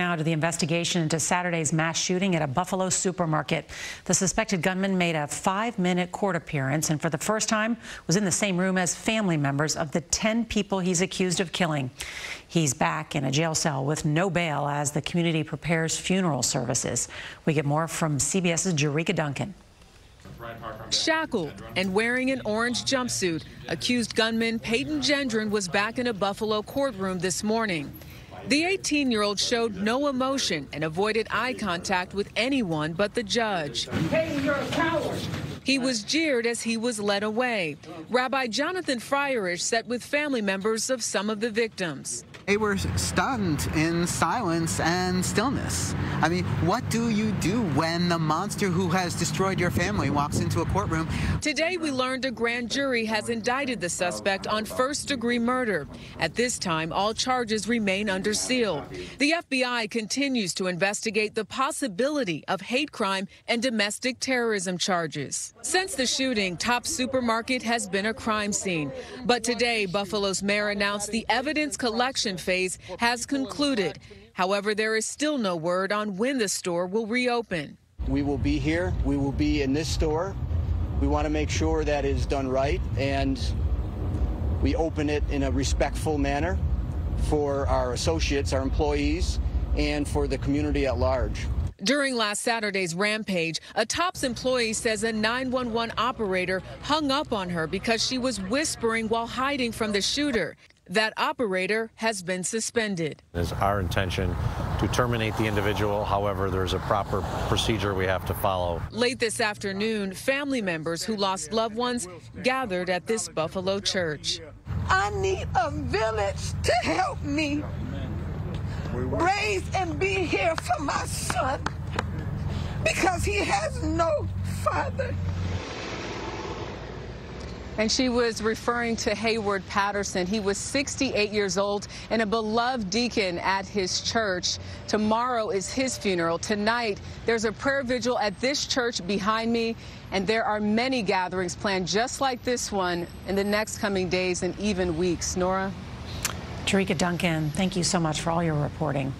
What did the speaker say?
Now to the investigation into Saturday's mass shooting at a Buffalo supermarket. The suspected gunman made a 5-minute court appearance and for the first time was in the same room as family members of the 10 people he's accused of killing. He's back in a jail cell with no bail as the community prepares funeral services. We get more from CBS's Jericka Duncan. Shackled and wearing an orange jumpsuit, accused gunman Peyton Gendron was back in a Buffalo courtroom this morning. The 18-year-old showed no emotion and avoided eye contact with anyone but the judge. Hey, you're a coward. He was jeered as he was led away. Rabbi Jonathan Fryerich sat with family members of some of the victims. They were stunned in silence and stillness. I mean, what do you do when the monster who has destroyed your family walks into a courtroom? Today we learned a grand jury has indicted the suspect on first-degree murder. At this time, all charges remain under seal. The FBI continues to investigate the possibility of hate crime and domestic terrorism charges. Since the shooting, Tops Supermarket has been a crime scene. But today, Buffalo's mayor announced the evidence collection phase has concluded. However, there is still no word on when the store will reopen. We will be here. We will be in this store. We want to make sure that it is done right and we open it in a respectful manner for our associates, our employees, and for the community at large. During last Saturday's rampage, a Tops employee says a 911 operator hung up on her because she was whispering while hiding from the shooter. That operator has been suspended. It is our intention to terminate the individual. However, there's a proper procedure we have to follow. Late this afternoon, family members who lost loved ones gathered at this Buffalo church. I need a village to help me raise and be here for my son because he has no father. And she was referring to Hayward Patterson. He was 68 years old and a beloved deacon at his church. Tomorrow is his funeral. Tonight, there's a prayer vigil at this church behind me, and there are many gatherings planned just like this one in the next coming days and even weeks. Nora? Jericka Duncan, thank you so much for all your reporting.